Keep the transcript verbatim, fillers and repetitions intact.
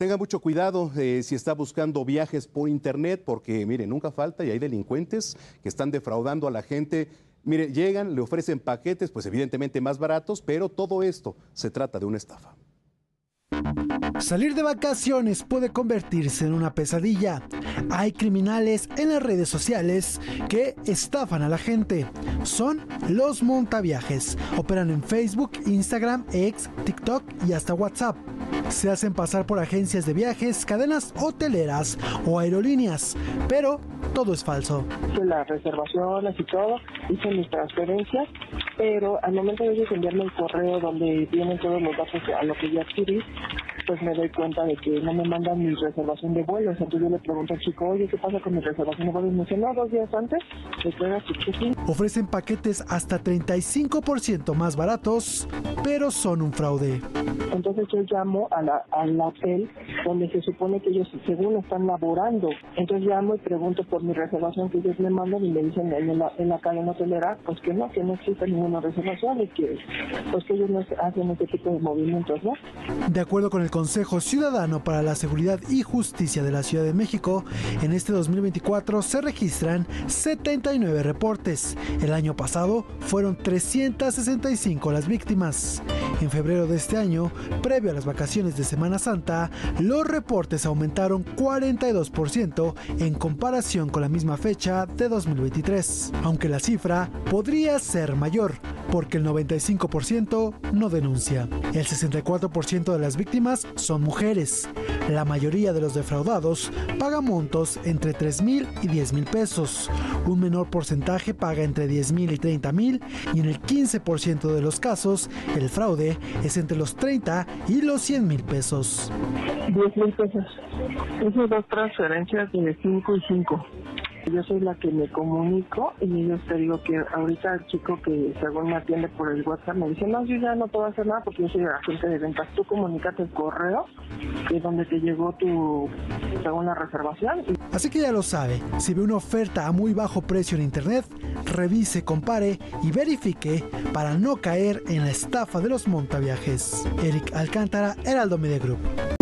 Tenga mucho cuidado eh, si está buscando viajes por internet, porque mire, nunca falta y hay delincuentes que están defraudando a la gente. Mire, llegan, le ofrecen paquetes, pues evidentemente más baratos, pero todo esto se trata de una estafa. Salir de vacaciones puede convertirse en una pesadilla. Hay criminales en las redes sociales que estafan a la gente. Son los montaviajes. Operan en Facebook, Instagram, X, TikTok y hasta WhatsApp. Se hacen pasar por agencias de viajes, cadenas hoteleras o aerolíneas, pero todo es falso. Las reservaciones y todo, hice mis transferencias, pero al momento de ellos enviarme el correo donde vienen todos los datos a lo que yo adquirí, pues me doy cuenta de que no me mandan mi reservación de vuelos. Entonces yo le pregunto al chico, oye, ¿qué pasa con mi reservación de vuelos? Me dice, no, dos días antes. Ofrecen paquetes hasta treinta y cinco por ciento más baratos, pero son un fraude. Entonces yo llamo a la, al hotel donde se supone que ellos según están laborando. Entonces llamo y pregunto por mi reservación que ellos me mandan y me dicen en la, en la cadena hotelera, pues que no, que no existe ninguna reservación y que, pues que ellos no hacen este tipo de movimientos, ¿no? De acuerdo con el Consejo Ciudadano para la Seguridad y Justicia de la Ciudad de México, en este dos mil veinticuatro se registran setenta y nueve reportes. El año pasado fueron trescientas sesenta y cinco las víctimas. En febrero de este año, previo a las vacaciones de Semana Santa, los reportes aumentaron cuarenta y dos por ciento en comparación con la misma fecha de dos mil veintitrés, aunque la cifra podría ser mayor, porque el noventa y cinco por ciento no denuncia. El sesenta y cuatro por ciento de las víctimas son mujeres. La mayoría de los defraudados paga montos entre tres mil y diez mil pesos. Un menor porcentaje paga entre diez mil y treinta mil, y en el quince por ciento de los casos el fraude es entre los treinta y los cien mil pesos. diez mil pesos. Esas dos transferencias de cinco y cinco. Yo soy la que me comunico y yo te digo que ahorita el chico que según me atiende por el WhatsApp me dice, no, yo ya no puedo hacer nada porque yo soy agente de ventas. Tú comunícate el correo de donde te llegó tu según la reservación. Así que ya lo sabe, si ve una oferta a muy bajo precio en internet, revise, compare y verifique para no caer en la estafa de los montaviajes. Eric Alcántara, Heraldo Media Group.